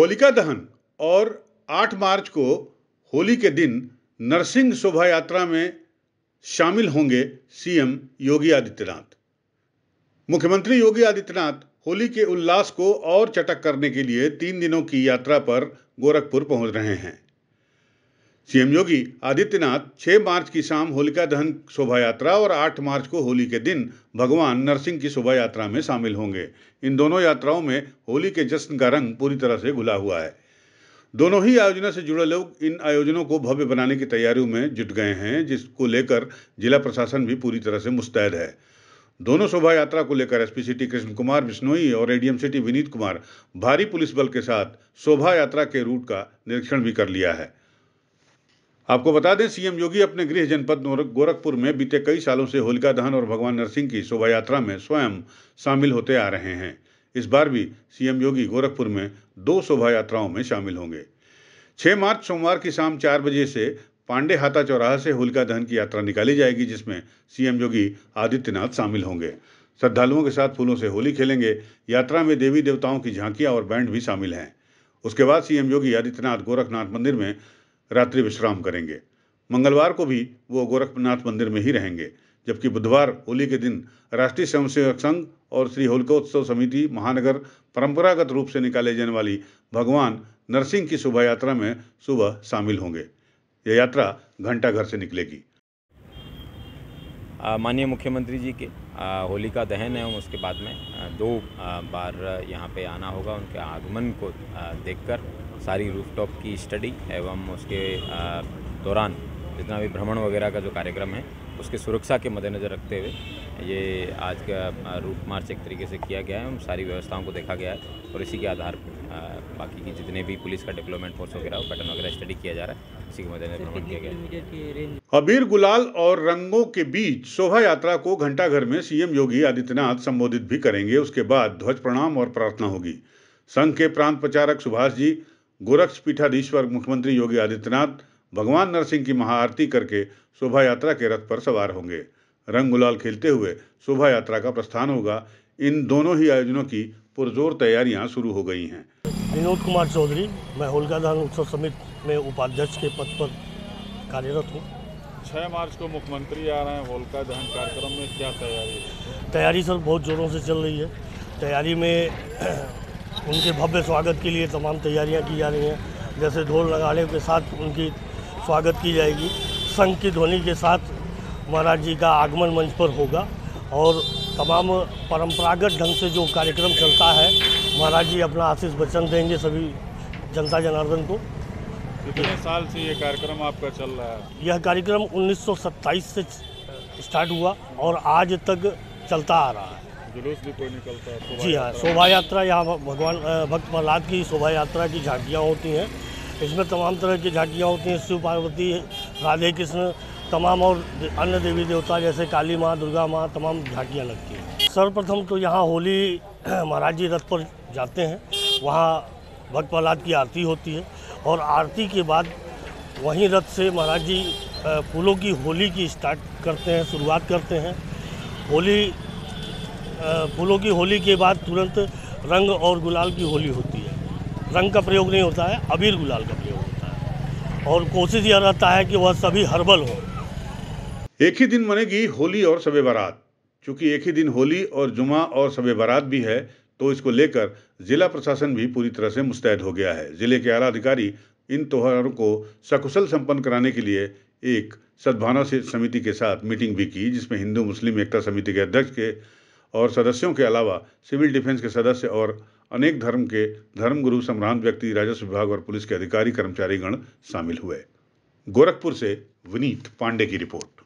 होलिका दहन और 8 मार्च को होली के दिन नरसिंह शोभा यात्रा में शामिल होंगे सीएम योगी आदित्यनाथ। मुख्यमंत्री योगी आदित्यनाथ होली के उल्लास को और चटक करने के लिए 3 दिनों की यात्रा पर गोरखपुर पहुंच रहे हैं। सीएम योगी आदित्यनाथ 6 मार्च की शाम होलिका दहन शोभा यात्रा और 8 मार्च को होली के दिन भगवान नरसिंह की शोभा यात्रा में शामिल होंगे। इन दोनों यात्राओं में होली के जश्न का रंग पूरी तरह से घुला हुआ है। दोनों ही आयोजनों से जुड़े लोग इन आयोजनों को भव्य बनाने की तैयारियों में जुट गए हैं, जिसको लेकर जिला प्रशासन भी पूरी तरह से मुस्तैद है। दोनों शोभा यात्रा को लेकर एसपी सिटी कृष्ण कुमार बिश्नोई और एडीएम सिटी विनीत कुमार भारी पुलिस बल के साथ शोभा यात्रा के रूट का निरीक्षण भी कर लिया है। आपको बता दें, सीएम योगी अपने गृह जनपद गोरखपुर में बीते कई सालों से होलिका दहन और भगवान नरसिंह की शोभा यात्रा में स्वयं शामिल होते आ रहे हैं। इस बार भी सीएम योगी गोरखपुर में 2 शोभा यात्राओं में शामिल होंगे। 6 मार्च सोमवार की शाम 4 बजे से पांडे हाथा चौराहा से होलिका दहन की यात्रा निकाली जाएगी, जिसमें सीएम योगी आदित्यनाथ शामिल होंगे। श्रद्धालुओं के साथ फूलों से होली खेलेंगे। यात्रा में देवी देवताओं की झांकियां और बैंड भी शामिल हैं। उसके बाद सीएम योगी आदित्यनाथ गोरखनाथ मंदिर में रात्रि विश्राम करेंगे। मंगलवार को भी वो गोरखनाथ मंदिर में ही रहेंगे, जबकि बुधवार होली के दिन राष्ट्रीय स्वयं सेवक संघ और श्री होलिकोत्सव समिति महानगर परंपरागत रूप से निकाले जाने वाली भगवान नरसिंह की शोभा यात्रा में सुबह शामिल होंगे। यह यात्रा घंटाघर से निकलेगी। माननीय मुख्यमंत्री जी के होलिका दहन एवं उसके बाद में 2 बार यहाँ पे आना होगा। उनके आगमन को देखकर सारी रूफटॉप की स्टडी एवं उसके दौरान जितना भी भ्रमण वगैरह का जो कार्यक्रम है उसके सुरक्षा के मद्देनज़र रखते हुए ये आज का रूट मार्च एक तरीके से किया गया है। उन सारी व्यवस्थाओं को देखा गया है और इसी के आधार पर बाकी की जितने भी पुलिस का डेवलपमेंट फोर्स वगैरह पैटर्न वगैरह स्टडी किया जा रहा है, इसी के मद्देनजर भ्रमण किया गया है। अबीर गुलाल और रंगों के बीच शोभा यात्रा को घंटाघर में सीएम योगी आदित्यनाथ संबोधित भी करेंगे। उसके बाद ध्वज प्रणाम और प्रार्थना होगी। संघ के प्रांत प्रचारक सुभाष जी, गोरक्ष पीठाधीश्वर मुख्यमंत्री योगी आदित्यनाथ भगवान नरसिंह की महाआरती करके शोभा यात्रा के रथ पर सवार होंगे। रंग गुलाल खेलते हुए शोभा यात्रा का प्रस्थान होगा। इन दोनों ही आयोजनों की पुरजोर तैयारियां शुरू हो गई हैं। विनोद कुमार चौधरी, मैं होलिका दहन उत्सव समिति में उपाध्यक्ष के पद पर कार्यरत हूँ। 6 मार्च को मुख्यमंत्री आ रहे हैं, होलिका दहन कार्यक्रम में क्या तैयारी है? तैयारी सर बहुत ज़ोरों से चल रही है। तैयारी में उनके भव्य स्वागत के लिए तमाम तैयारियाँ की जा रही हैं। जैसे ढोल नगाड़े के साथ उनकी स्वागत की जाएगी। संघ की ध्वनि के साथ महाराज जी का आगमन मंच पर होगा और तमाम परंपरागत ढंग से जो कार्यक्रम चलता है महाराज जी अपना आशीष वचन देंगे सभी जनता जनार्दन को। कितने साल से ये कार्यक्रम आपका चल रहा है? यह कार्यक्रम 1927 से स्टार्ट हुआ और आज तक चलता आ रहा है। जुलूस भी कोई निकलता है? जी हाँ, शोभा यात्रा यहाँ भगवान भक्त प्रह्लाद की शोभा यात्रा की झांकियाँ होती हैं। इसमें तमाम तरह की झांकियाँ होती हैं। शिव पार्वती, राधे कृष्ण, तमाम और अन्य देवी देवता जैसे काली माँ, दुर्गा माँ, तमाम झांकियाँ लगती हैं। सर्वप्रथम तो यहाँ होली महाराज जी रथ पर जाते हैं, वहाँ भक्त प्रह्लाद की आरती होती है और आरती के बाद वहीं रथ से महाराज जी फूलों की होली की शुरुआत करते हैं। होली फूलों की होली के बाद तुरंत रंग और गुलाल की होली होती है। रंग का प्रयोग नहीं होता है, अबीर गुलाल का प्रयोग होता है और कोशिश यह रहता है कि वह सभी हर्बल हो। एक ही दिन मनेगी होली और शब बारात। चूँकि एक ही दिन होली और जुमा और शब बारात भी है, तो इसको लेकर जिला प्रशासन भी पूरी तरह से मुस्तैद हो गया है। जिले के आला अधिकारी इन त्योहारों को सकुशल संपन्न कराने के लिए एक सद्भावना समिति के साथ मीटिंग भी की, जिसमें हिंदू मुस्लिम एकता समिति के अध्यक्ष के और सदस्यों के अलावा सिविल डिफेंस के सदस्य और अनेक धर्म के धर्मगुरु, सम्रांत व्यक्ति, राजस्व विभाग और पुलिस के अधिकारी कर्मचारीगण शामिल हुए। गोरखपुर से विनीत पांडे की रिपोर्ट।